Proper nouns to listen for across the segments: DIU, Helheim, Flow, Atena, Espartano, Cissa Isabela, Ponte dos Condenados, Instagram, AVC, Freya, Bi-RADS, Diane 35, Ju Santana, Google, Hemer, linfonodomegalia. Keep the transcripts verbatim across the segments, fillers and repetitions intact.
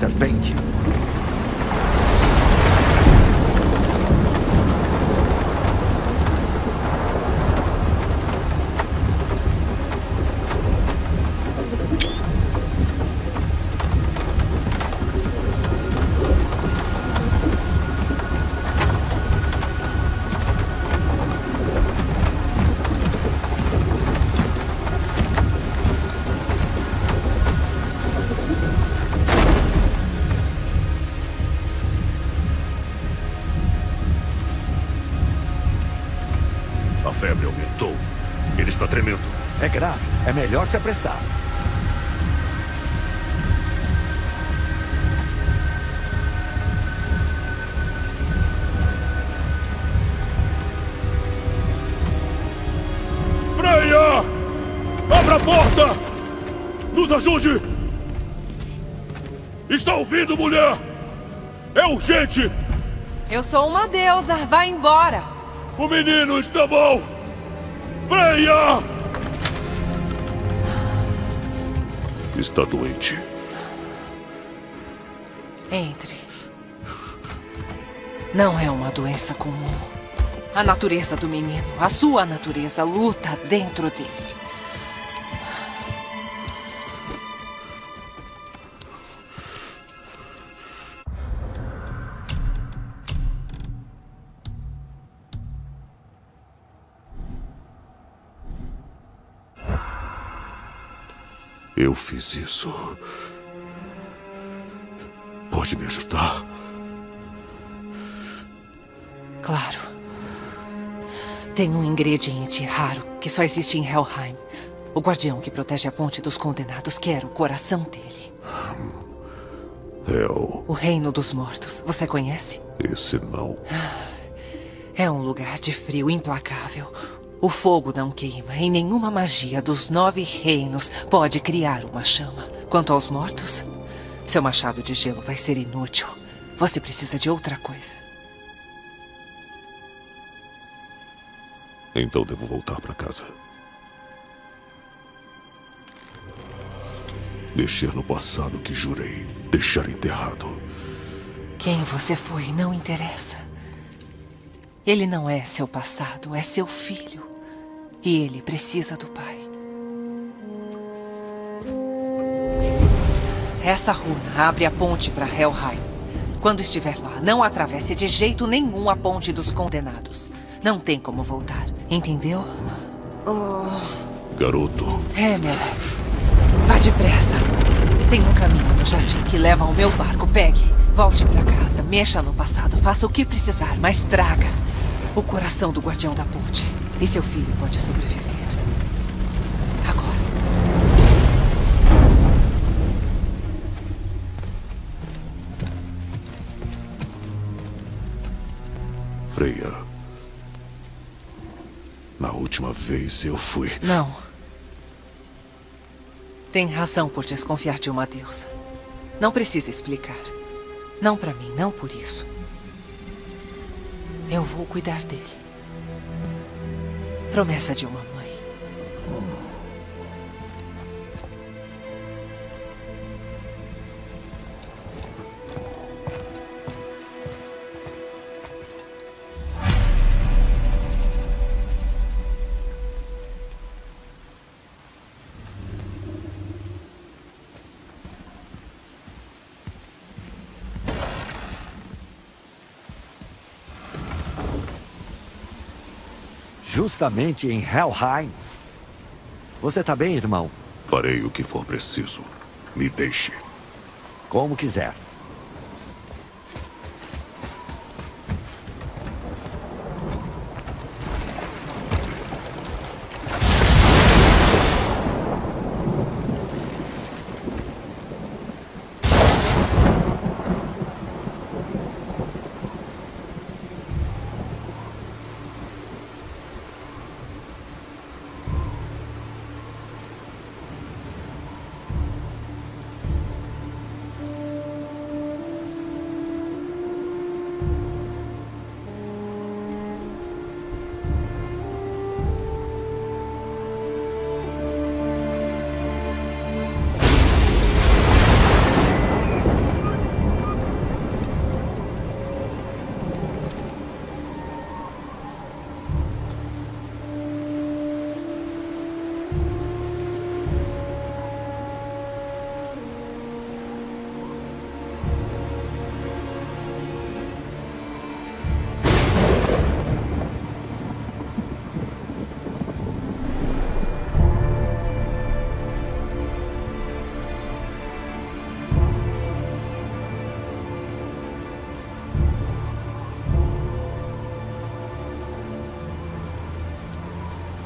serpente. É melhor se apressar. Freya! Abra a porta! Nos ajude! Está ouvindo, mulher? É urgente! Eu sou uma deusa. Vá embora! O menino está mal! Freya! Está doente. Entre. Não é uma doença comum. A natureza do menino, a sua natureza, luta dentro dele. Eu fiz isso. Pode me ajudar? Claro. Tem um ingrediente raro que só existe em Helheim. O guardião que protege a Ponte dos Condenados quer o coração dele. Hel... O Reino dos Mortos. Você conhece? Esse não. É um lugar de frio implacável. O fogo não queima e nenhuma magia dos nove reinos pode criar uma chama. Quanto aos mortos, seu machado de gelo vai ser inútil. Você precisa de outra coisa. Então devo voltar para casa. Mexer no passado que jurei deixar enterrado. Quem você foi não interessa. Ele não é seu passado, é seu filho. E ele precisa do pai. Essa runa abre a ponte para Helheim. Quando estiver lá, não atravesse de jeito nenhum a Ponte dos Condenados. Não tem como voltar, entendeu? Oh. Garoto. Hemer, vá depressa. Tem um caminho no jardim que leva ao meu barco. Pegue, volte para casa, mexa no passado, faça o que precisar, mas traga o coração do guardião da ponte. E seu filho pode sobreviver. Agora. Freya. Na última vez eu fui... Não. Tem razão por desconfiar de uma deusa. Não precisa explicar. Não pra mim, não por isso. Eu vou cuidar dele. Promessa de uma mãe. Justamente em Helheim. Você tá bem, irmão? Farei o que for preciso. Me deixe. Como quiser.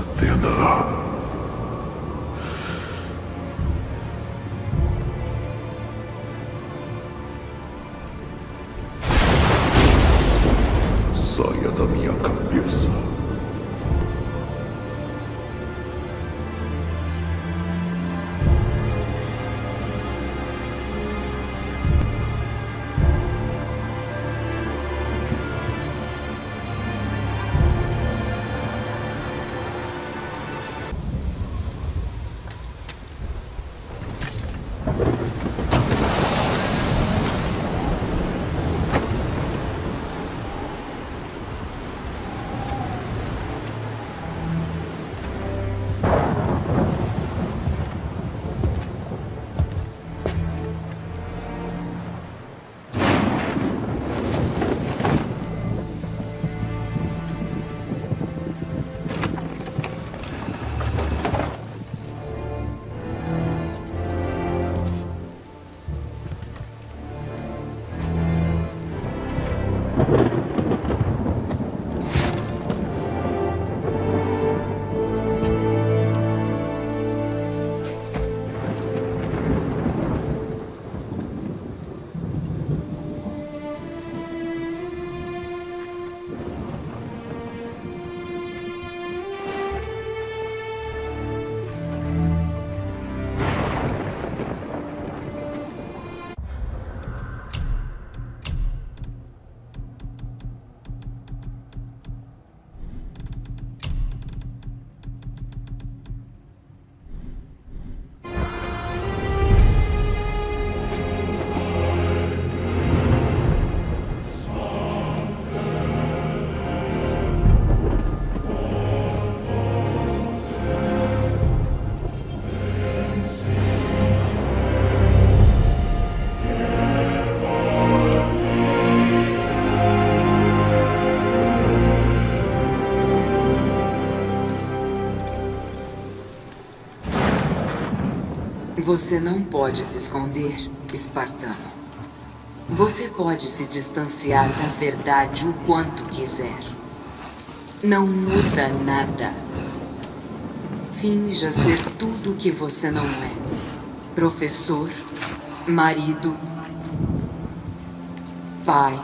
Atena. Saia da minha cabeça. Você não pode se esconder, Espartano. Você pode se distanciar da verdade o quanto quiser. Não muda nada. Finja ser tudo o que você não é. Professor, marido, pai.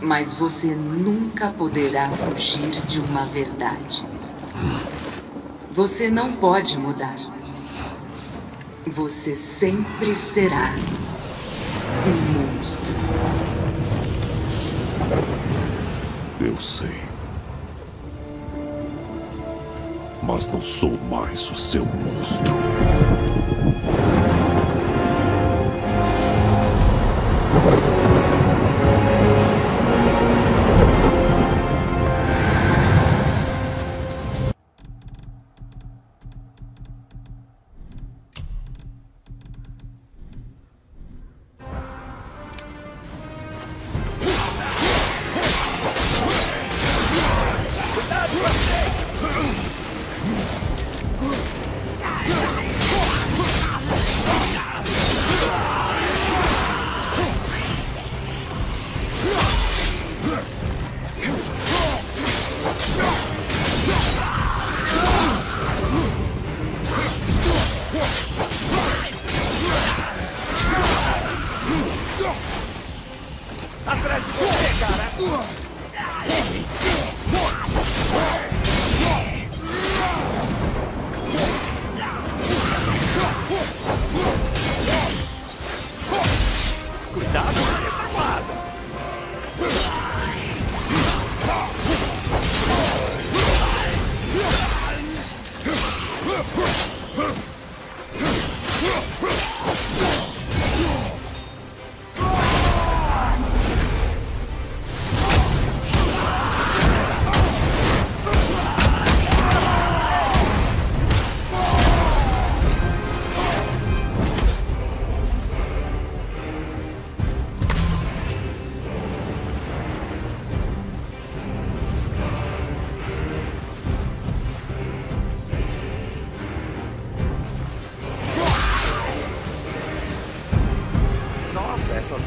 Mas você nunca poderá fugir de uma verdade. Você não pode mudar. Você sempre será um monstro. Eu sei. Mas não sou mais o seu monstro.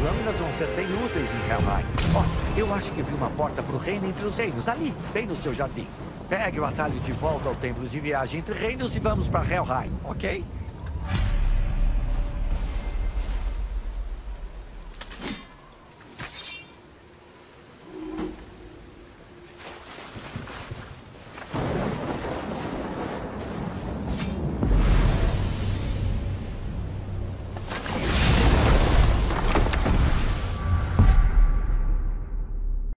lâminas vão ser bem úteis em Helheim. Oh, eu acho que vi uma porta pro reino entre os reinos, ali, bem no seu jardim. Pegue o atalho de volta ao templo de viagem entre reinos e vamos para Helheim, ok?